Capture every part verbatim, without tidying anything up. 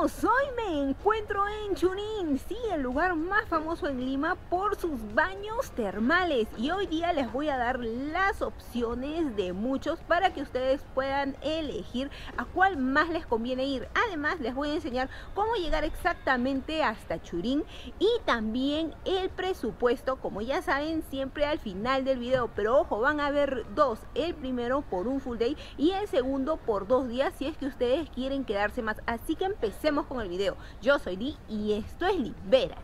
amigos, hoy me encuentro en Churín, sí, el lugar más famoso en Lima por sus baños termales, y hoy día les voy a dar las opciones de muchos para que ustedes puedan elegir a cuál más les conviene ir. Además les voy a enseñar cómo llegar exactamente hasta Churín y también el presupuesto, como ya saben, siempre al final del video. Pero ojo, van a ver dos, el primero por un full day y el segundo por dos días si es que ustedes quieren quedarse más. Así que empecemos con el video. Yo soy Li y esto es Libérate.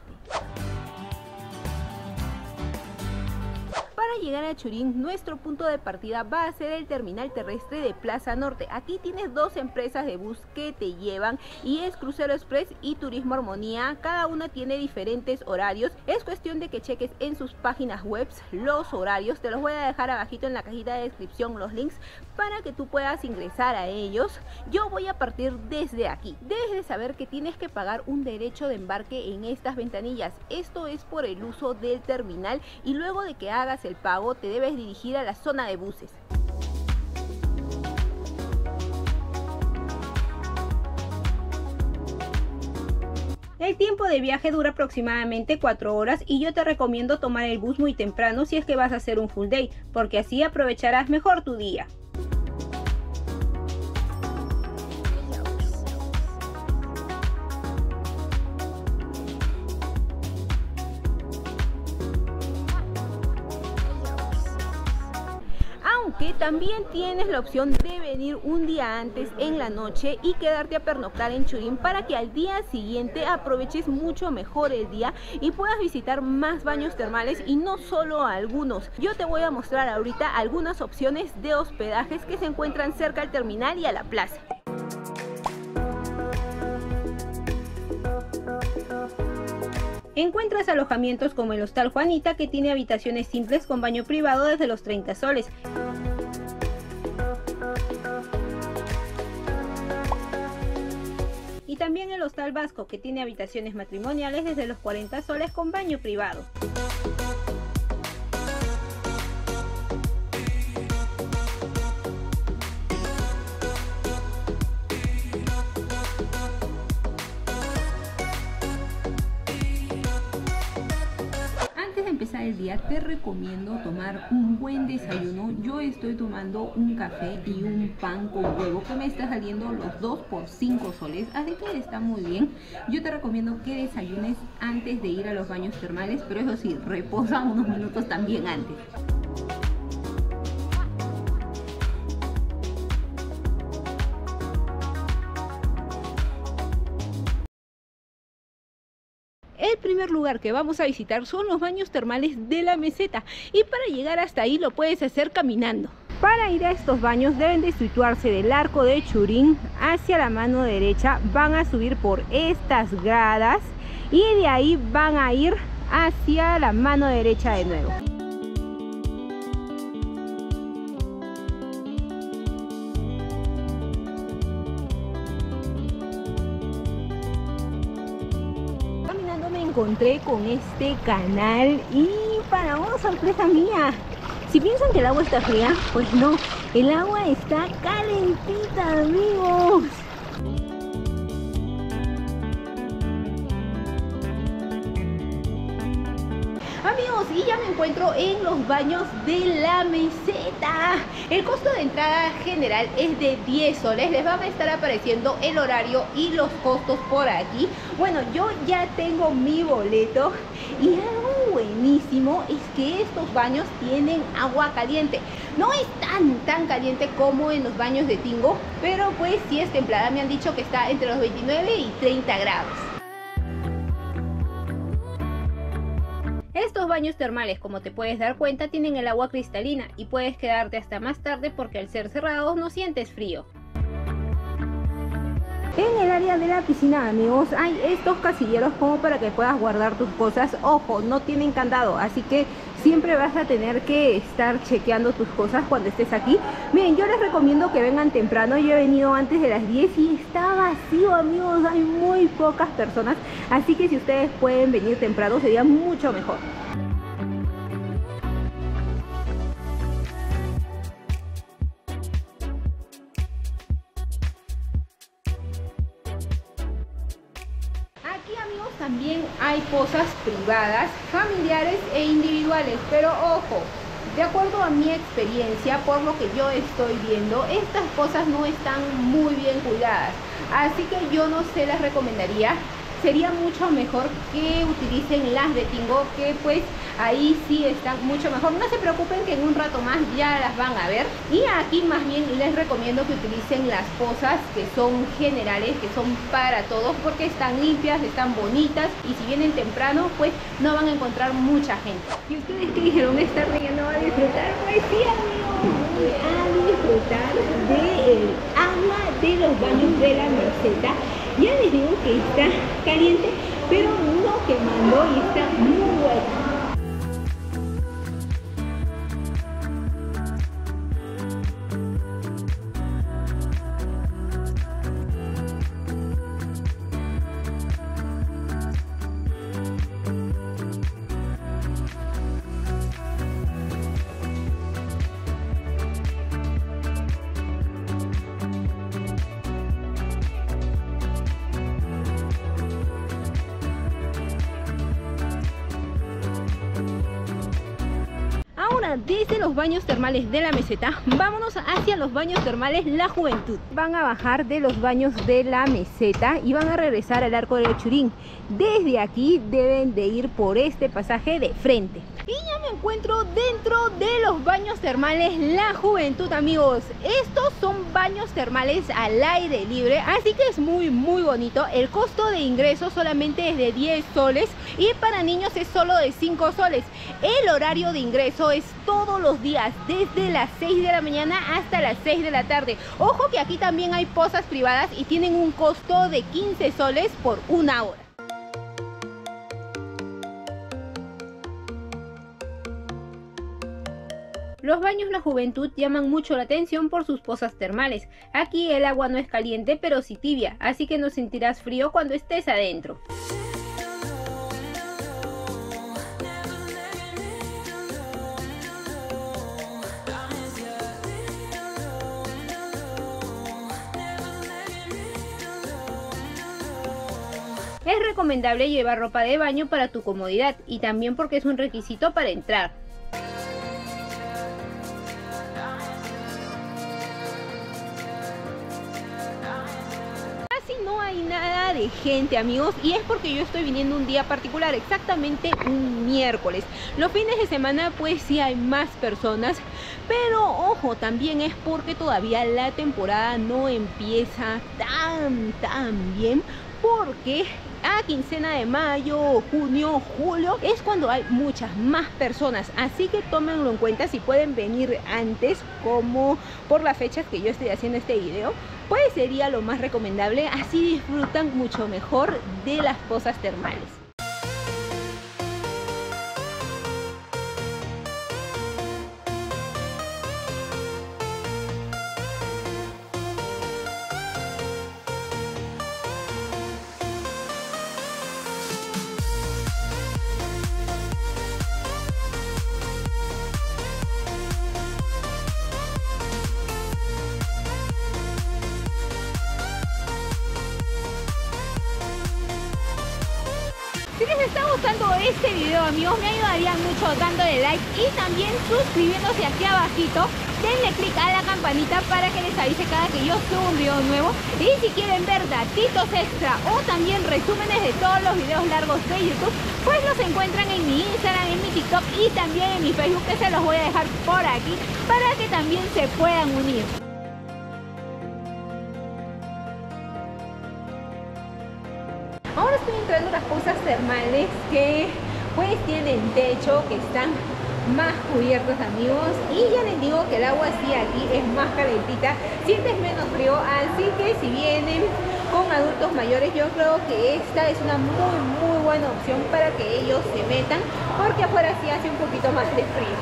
Para llegar a Churín, nuestro punto de partida va a ser el terminal terrestre de Plaza Norte. Aquí tienes dos empresas de bus que te llevan, y es Crucero Express y Turismo Armonía. Cada una tiene diferentes horarios. Es cuestión de que cheques en sus páginas web los horarios. Te los voy a dejar abajito en la cajita de descripción los links para que tú puedas ingresar a ellos. Yo voy a partir desde aquí, desde saber que tienes que pagar un derecho de embarque en estas ventanillas. Esto es por el uso del terminal, y luego de que hagas el pago te debes dirigir a la zona de buses. El tiempo de viaje dura aproximadamente cuatro horas, y yo te recomiendo tomar el bus muy temprano si es que vas a hacer un full day, porque así aprovecharás mejor tu día. Que también tienes la opción de venir un día antes en la noche y quedarte a pernoctar en Churín para que al día siguiente aproveches mucho mejor el día y puedas visitar más baños termales, y no solo algunos. Yo te voy a mostrar ahorita algunas opciones de hospedajes que se encuentran cerca al terminal y a la plaza. Encuentras alojamientos como el Hostal Juanita, que tiene habitaciones simples con baño privado desde los treinta soles. Y también el Hostal Vasco, que tiene habitaciones matrimoniales desde los cuarenta soles con baño privado. El día te recomiendo tomar un buen desayuno. Yo estoy tomando un café y un pan con huevo que me está saliendo los dos por cinco soles, así que está muy bien. Yo te recomiendo que desayunes antes de ir a los baños termales, pero eso sí, reposa unos minutos también antes. El primer lugar que vamos a visitar son los baños termales de la meseta, y para llegar hasta ahí lo puedes hacer caminando. Para ir a estos baños deben de situarse del arco de Churín hacia la mano derecha, van a subir por estas gradas y de ahí van a ir hacia la mano derecha de nuevo. Encontré con este canal y para oh, sorpresa mía, si piensan que el agua está fría, pues no, el agua está calentita, amigos. Amigos, y ya me encuentro en los baños de la meseta. El costo de entrada general es de diez soles. Les van a estar apareciendo el horario y los costos por aquí. Bueno, yo ya tengo mi boleto, y algo buenísimo es que estos baños tienen agua caliente. No es tan tan caliente como en los baños de Tingo, pero pues sí es templada. Me han dicho que está entre los veintinueve y treinta grados. Estos baños termales, como te puedes dar cuenta, tienen el agua cristalina y puedes quedarte hasta más tarde porque al ser cerrados no sientes frío. En el área de la piscina, amigos, hay estos casilleros como para que puedas guardar tus cosas. Ojo, no tienen candado, así que siempre vas a tener que estar chequeando tus cosas cuando estés aquí. Miren, yo les recomiendo que vengan temprano. Yo he venido antes de las diez y está vacío, amigos. Hay muy pocas personas, así que si ustedes pueden venir temprano sería mucho mejor. Aquí, amigos, también hay pozas privadas, familiares e individuales, pero ojo, de acuerdo a mi experiencia, por lo que yo estoy viendo, estas pozas no están muy bien cuidadas, así que yo no se las recomendaría. Sería mucho mejor que utilicen las de Tingo, que pues ahí sí están mucho mejor. No se preocupen que en un rato más ya las van a ver. Y aquí más bien les recomiendo que utilicen las pozas que son generales, que son para todos, porque están limpias, están bonitas, y si vienen temprano pues no van a encontrar mucha gente. ¿Y ustedes qué dijeron? ¿Esta reña no va a disfrutar? Pues sí, amigos, a disfrutar del ama de los baños de la Meseta. Ya les digo que está caliente, pero no quemando, y está muy bueno. Desde los baños termales de la Meseta, vámonos hacia los baños termales La Juventud. Van a bajar de los baños de la Meseta y van a regresar al Arco del Churín. Desde aquí deben de ir por este pasaje de frente. Y ya me encuentro dentro de los baños termales La Juventud, amigos. Estos son baños termales al aire libre, así que es muy muy bonito. El costo de ingreso solamente es de diez soles, y para niños es solo de cinco soles. El horario de ingreso es todos los días, desde las seis de la mañana hasta las seis de la tarde. Ojo que aquí también hay pozas privadas y tienen un costo de quince soles por una hora. Los baños La Juventud llaman mucho la atención por sus pozas termales. Aquí el agua no es caliente, pero sí tibia, así que no sentirás frío cuando estés adentro. Es recomendable llevar ropa de baño para tu comodidad, y también porque es un requisito para entrar. Nada de gente, amigos, y es porque yo estoy viniendo un día particular, exactamente un miércoles. Los fines de semana pues sí hay más personas, pero ojo, también es porque todavía la temporada no empieza tan tan bien, porque a quincena de mayo, junio, julio es cuando hay muchas más personas, así que tómenlo en cuenta. Si pueden venir antes, como por las fechas que yo estoy haciendo este video, pues sería lo más recomendable, así disfrutan mucho mejor de las pozas termales. Este video, amigos, me ayudarían mucho dándole like y también suscribiéndose aquí abajito. Denle click a la campanita para que les avise cada que yo subo un video nuevo. Y si quieren ver datitos extra o también resúmenes de todos los videos largos de YouTube, pues los encuentran en mi Instagram, en mi TikTok y también en mi Facebook, que se los voy a dejar por aquí para que también se puedan unir. Ahora estoy entrando a las pozas termales que pues tienen techo, que están más cubiertas, amigos, y ya les digo que el agua sí aquí es más calentita, sientes menos frío, así que si vienen con adultos mayores, yo creo que esta es una muy muy buena opción para que ellos se metan, porque afuera sí hace un poquito más de frío.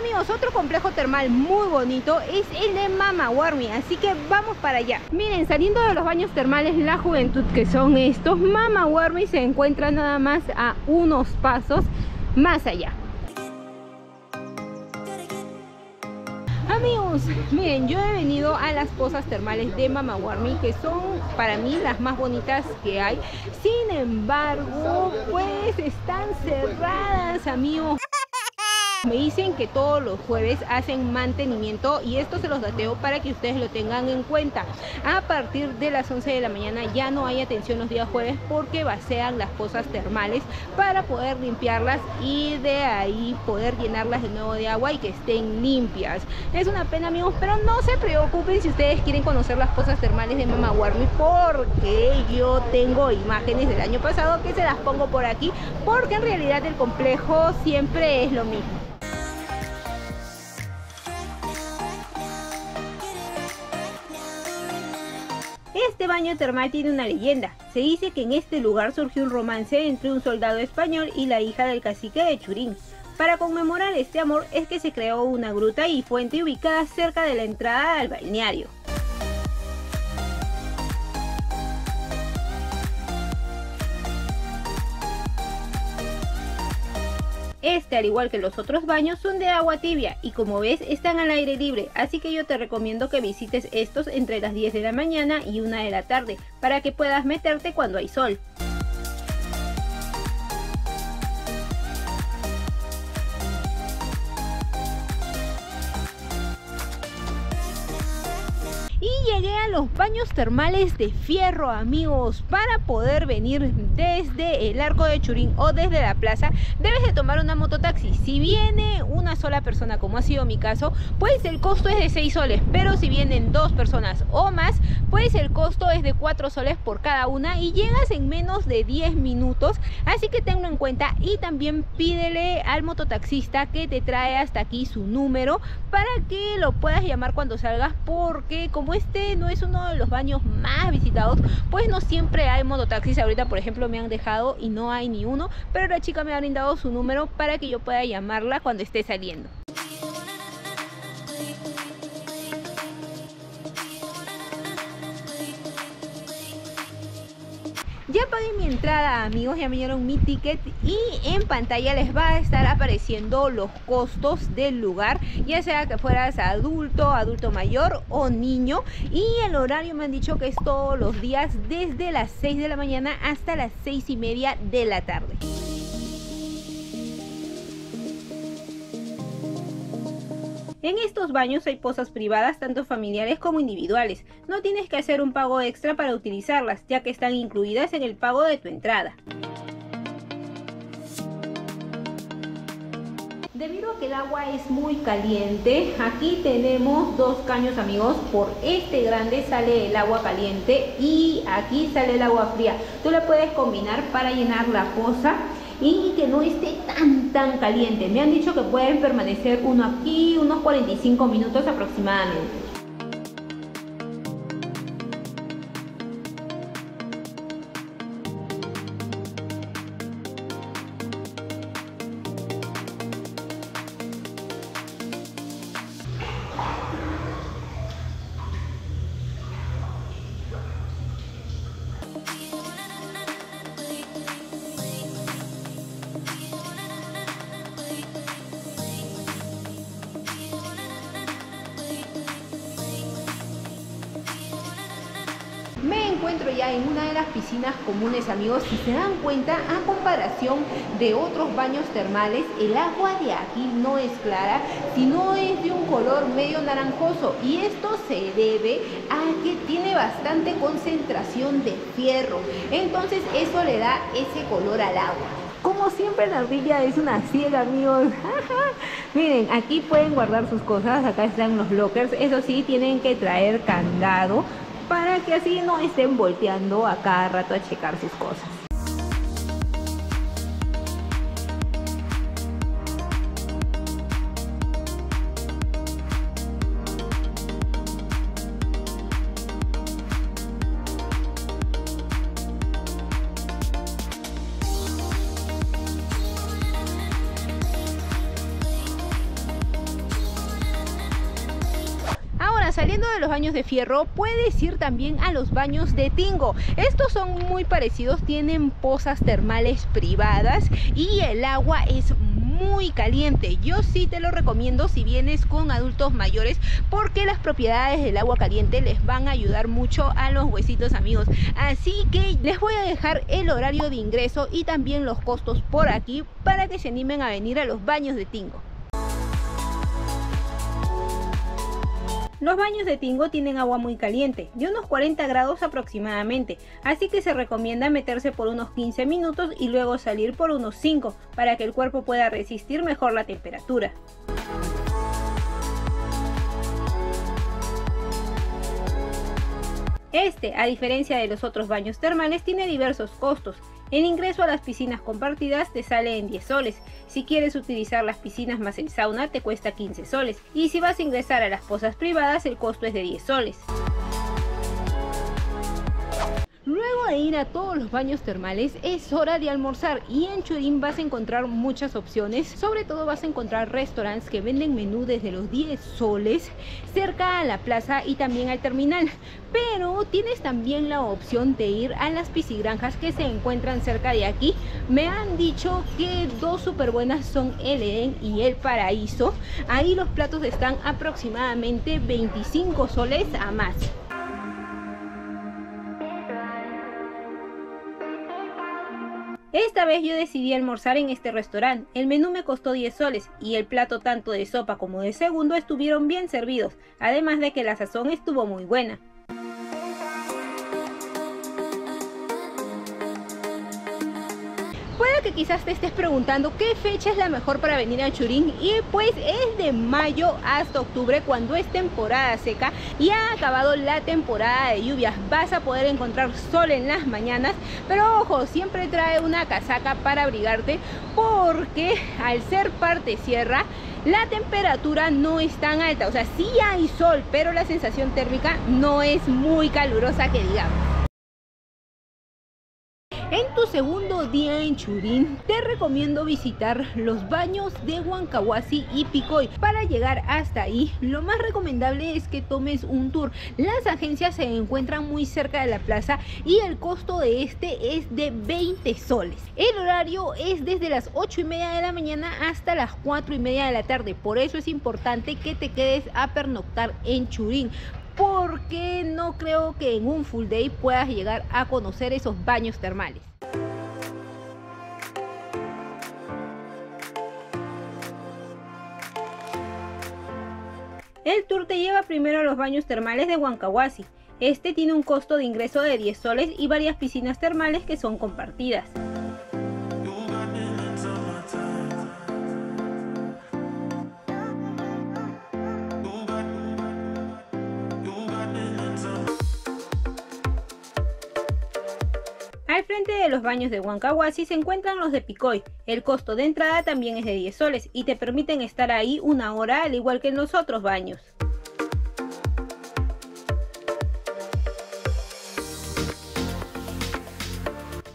Ahora, amigos, otro complejo termal muy bonito es el de Mama Warmi, así que vamos para allá. Miren, saliendo de los baños termales La Juventud, que son estos, Mama Warmi se encuentra nada más a unos pasos más allá. Amigos, miren, yo he venido a las pozas termales de Mama Warmi, que son para mí las más bonitas que hay. Sin embargo, pues están cerradas, amigos. Me dicen que todos los jueves hacen mantenimiento y esto se los dateo para que ustedes lo tengan en cuenta. A partir de las once de la mañana ya no hay atención los días jueves porque vacían las pozas termales para poder limpiarlas y de ahí poder llenarlas de nuevo de agua y que estén limpias. Es una pena, amigos, pero no se preocupen si ustedes quieren conocer las pozas termales de Mama Warmi, porque yo tengo imágenes del año pasado que se las pongo por aquí, porque en realidad el complejo siempre es lo mismo. Este baño termal tiene una leyenda. Se dice que en este lugar surgió un romance entre un soldado español y la hija del cacique de Churín. Para conmemorar este amor es que se creó una gruta y fuente ubicada cerca de la entrada al balneario. Este, al igual que los otros baños, son de agua tibia y, como ves, están al aire libre, así que yo te recomiendo que visites estos entre las diez de la mañana y una de la tarde para que puedas meterte cuando hay sol. Llegué a los baños termales de Fierro, amigos. Para poder venir desde el Arco de Churín o desde la plaza, debes de tomar una mototaxi. Si viene una sola persona, como ha sido mi caso, pues el costo es de seis soles, pero si vienen dos personas o más, pues el costo es de cuatro soles por cada una y llegas en menos de diez minutos, así que tenlo en cuenta. Y también pídele al mototaxista que te trae hasta aquí su número para que lo puedas llamar cuando salgas, porque como este no es uno de los baños más visitados, pues no siempre hay mototaxis. Ahorita, por ejemplo, me han dejado y no hay ni uno, pero la chica me ha brindado su número para que yo pueda llamarla cuando esté saliendo. Ya pagué mi entrada, amigos, ya me dieron mi ticket y en pantalla les va a estar apareciendo los costos del lugar, ya sea que fueras adulto, adulto mayor o niño. Y el horario me han dicho que es todos los días desde las seis de la mañana hasta las seis y media de la tarde. En estos baños hay pozas privadas, tanto familiares como individuales. No tienes que hacer un pago extra para utilizarlas, ya que están incluidas en el pago de tu entrada. Debido a que el agua es muy caliente, aquí tenemos dos caños, amigos. Por este grande sale el agua caliente y aquí sale el agua fría. Tú la puedes combinar para llenar la poza y que no esté tan tan caliente. Me han dicho que pueden permanecer uno aquí unos cuarenta y cinco minutos aproximadamente. Me encuentro ya en una de las piscinas comunes, amigos. Si se dan cuenta, a comparación de otros baños termales, el agua de aquí no es clara, sino es de un color medio naranjoso, y esto se debe a que tiene bastante concentración de fierro, entonces eso le da ese color al agua. Como siempre, la orilla es una ciega, amigos. Miren, aquí pueden guardar sus cosas, acá están los lockers. Eso sí, tienen que traer candado para que así no estén volteando a cada rato a checar sus cosas. saliendo de los baños de Fierro, puedes ir también a los baños de Tingo. Estos son muy parecidos, tienen pozas termales privadas y el agua es muy muy caliente. Yo sí te lo recomiendo si vienes con adultos mayores, porque las propiedades del agua caliente les van a ayudar mucho a los huesitos, amigos. Así que les voy a dejar el horario de ingreso y también los costos por aquí para que se animen a venir a los baños de Tingo. Los baños de Tingo tienen agua muy caliente, de unos cuarenta grados aproximadamente, así que se recomienda meterse por unos quince minutos y luego salir por unos cinco, para que el cuerpo pueda resistir mejor la temperatura. Este, a diferencia de los otros baños termales, tiene diversos costos. El ingreso a las piscinas compartidas te sale en diez soles, si quieres utilizar las piscinas más el sauna te cuesta quince soles, y si vas a ingresar a las pozas privadas el costo es de diez soles. Luego de ir a todos los baños termales es hora de almorzar, y en Churín vas a encontrar muchas opciones. Sobre todo vas a encontrar restaurantes que venden menú desde los diez soles cerca a la plaza y también al terminal, pero tienes también la opción de ir a las piscigranjas que se encuentran cerca de aquí. Me han dicho que dos súper buenas son El Edén y El Paraíso. Ahí los platos están aproximadamente veinticinco soles a más. Esta vez yo decidí almorzar en este restaurante. El menú me costó diez soles y el plato tanto de sopa como de segundo estuvieron bien servidos, además de que la sazón estuvo muy buena. Puede que quizás te estés preguntando qué fecha es la mejor para venir a Churín, y pues es de mayo hasta octubre, cuando es temporada seca y ha acabado la temporada de lluvias. Vas a poder encontrar sol en las mañanas, pero ojo, siempre trae una casaca para abrigarte, porque al ser parte sierra la temperatura no es tan alta. O sea, sí hay sol, pero la sensación térmica no es muy calurosa que digamos. En tu segundo día en Churín te recomiendo visitar los baños de Huancahuasi y Picoy. Para llegar hasta ahí lo más recomendable es que tomes un tour. Las agencias se encuentran muy cerca de la plaza y el costo de este es de veinte soles. El horario es desde las ocho y media de la mañana hasta las cuatro y media de la tarde. Por eso es importante que te quedes a pernoctar en Churín, porque no creo que en un full day puedas llegar a conocer esos baños termales. El tour te lleva primero a los baños termales de Huancahuasi. Este tiene un costo de ingreso de diez soles y varias piscinas termales que son compartidas. Al frente de los baños de Huancahuasi se encuentran los de Picoy. El costo de entrada también es de diez soles y te permiten estar ahí una hora, al igual que en los otros baños.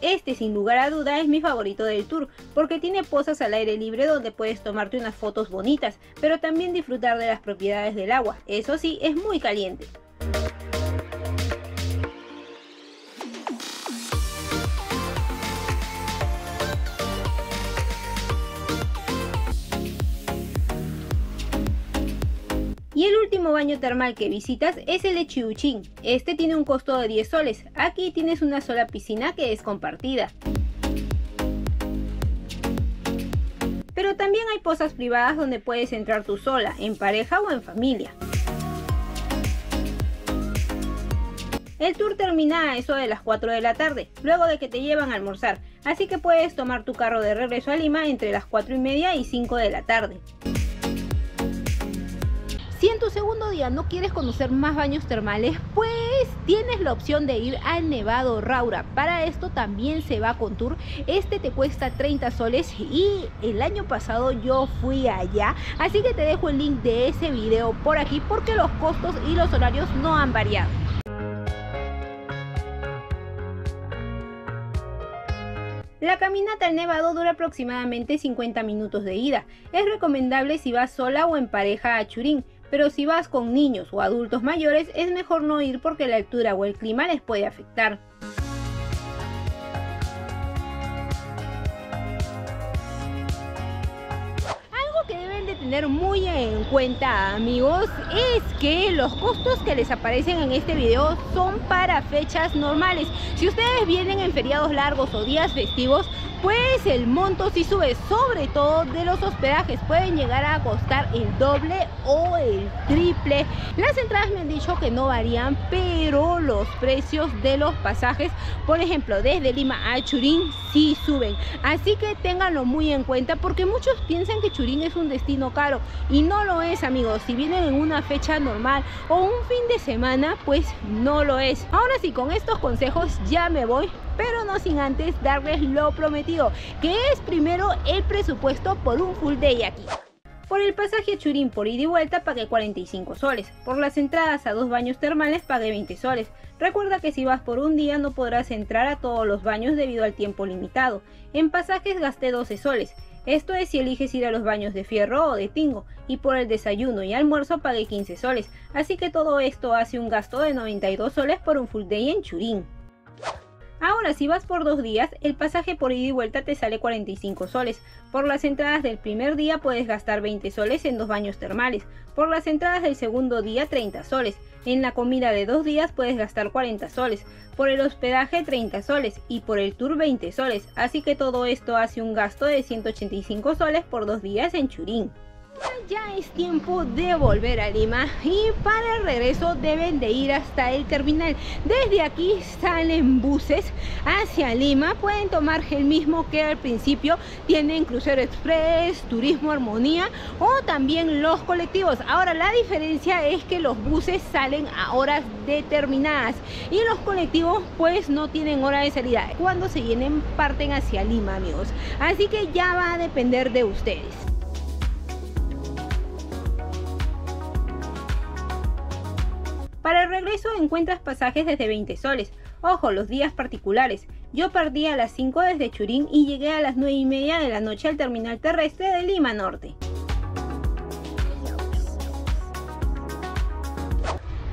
Este sin lugar a duda es mi favorito del tour, porque tiene pozas al aire libre donde puedes tomarte unas fotos bonitas, pero también disfrutar de las propiedades del agua. Eso sí, es muy caliente. Y el último baño termal que visitas es el de Chiuchín. Este tiene un costo de diez soles. Aquí tienes una sola piscina que es compartida, pero también hay pozas privadas donde puedes entrar tú sola, en pareja o en familia. El tour termina a eso de las cuatro de la tarde, luego de que te llevan a almorzar, así que puedes tomar tu carro de regreso a Lima entre las cuatro y media y cinco de la tarde. Si en tu segundo día no quieres conocer más baños termales, pues tienes la opción de ir al Nevado Raura. Para esto también se va con tour. Este te cuesta treinta soles y el año pasado yo fui allá, así que te dejo el link de ese video por aquí, porque los costos y los horarios no han variado. La caminata al nevado dura aproximadamente cincuenta minutos de ida. Es recomendable si vas sola o en pareja a Churín, pero si vas con niños o adultos mayores es mejor no ir porque la altura o el clima les puede afectar. Tener muy en cuenta, amigos, es que los costos que les aparecen en este video son para fechas normales. Si ustedes vienen en feriados largos o días festivos, pues el monto sí sube, sobre todo de los hospedajes, pueden llegar a costar el doble o el triple. Las entradas me han dicho que no varían, pero los precios de los pasajes, por ejemplo, desde Lima a Churín, sí suben. Así que ténganlo muy en cuenta porque muchos piensan que Churín es un destino caro y no lo es, amigos. Si vienen en una fecha normal o un fin de semana, pues no lo es. Ahora sí, con estos consejos ya me voy, pero no sin antes darles lo prometido, que es primero el presupuesto por un full day aquí. Por el pasaje a Churín por ida y vuelta pagué cuarenta y cinco soles, por las entradas a dos baños termales pagué veinte soles. Recuerda que si vas por un día no podrás entrar a todos los baños debido al tiempo limitado. En pasajes gasté doce soles. Esto es si eliges ir a los baños de Fierro o de Tingo, y por el desayuno y almuerzo pagué quince soles, así que todo esto hace un gasto de noventa y dos soles por un full day en Churín. Ahora, si vas por dos días, el pasaje por ida y vuelta te sale cuarenta y cinco soles. Por las entradas del primer día puedes gastar veinte soles en dos baños termales. Por las entradas del segundo día, treinta soles. En la comida de dos días puedes gastar cuarenta soles. Por el hospedaje, treinta soles. Y por el tour, veinte soles. Así que todo esto hace un gasto de ciento ochenta y cinco soles por dos días en Churín. Ya es tiempo de volver a Lima y para el regreso deben de ir hasta el terminal. Desde aquí salen buses hacia Lima, pueden tomar el mismo que al principio, tienen crucero express, turismo armonía o también los colectivos. Ahora la diferencia es que los buses salen a horas determinadas y los colectivos pues no tienen hora de salida. Cuando se llenen parten hacia Lima, amigos, así que ya va a depender de ustedes. Para el regreso encuentras pasajes desde veinte soles. Ojo, los días particulares. Yo partí a las cinco desde Churín y llegué a las nueve y media de la noche al terminal terrestre de Lima Norte.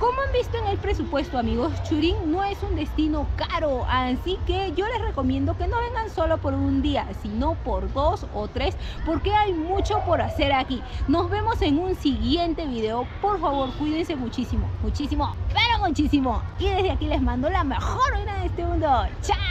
Como han visto en el presupuesto, amigos, Churín no es un destino caro, así que yo les recomiendo que no vengan solo por un día, sino por dos o tres, porque hay mucho por hacer aquí. Nos vemos en un siguiente video, por favor cuídense muchísimo, muchísimo, pero muchísimo. Y desde aquí les mando la mejor vida de este mundo. ¡Chao!